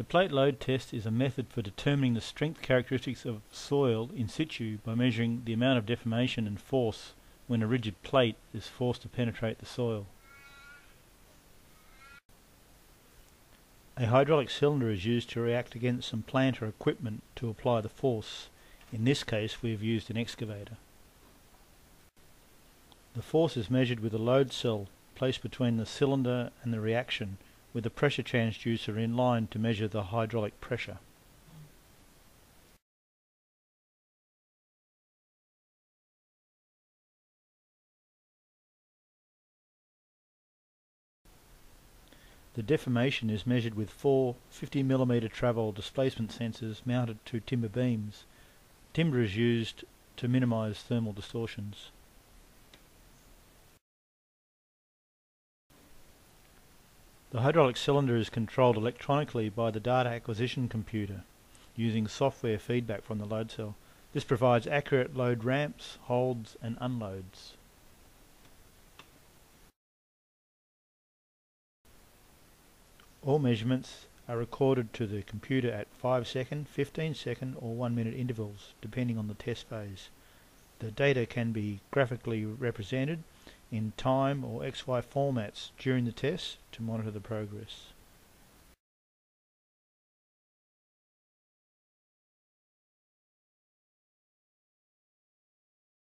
The plate load test is a method for determining the strength characteristics of soil in situ by measuring the amount of deformation and force when a rigid plate is forced to penetrate the soil. A hydraulic cylinder is used to react against some plant or equipment to apply the force. In this case we have used an excavator. The force is measured with a load cell placed between the cylinder and the reaction, with a pressure transducer in line to measure the hydraulic pressure. The deformation is measured with 4 50mm travel displacement sensors mounted to timber beams. Timber is used to minimize thermal distortions. The hydraulic cylinder is controlled electronically by the data acquisition computer using software feedback from the load cell. This provides accurate load ramps, holds and unloads. All measurements are recorded to the computer at 5-second, 15-second or 1-minute intervals, depending on the test phase. The data can be graphically represented in time or XY formats during the test to monitor the progress.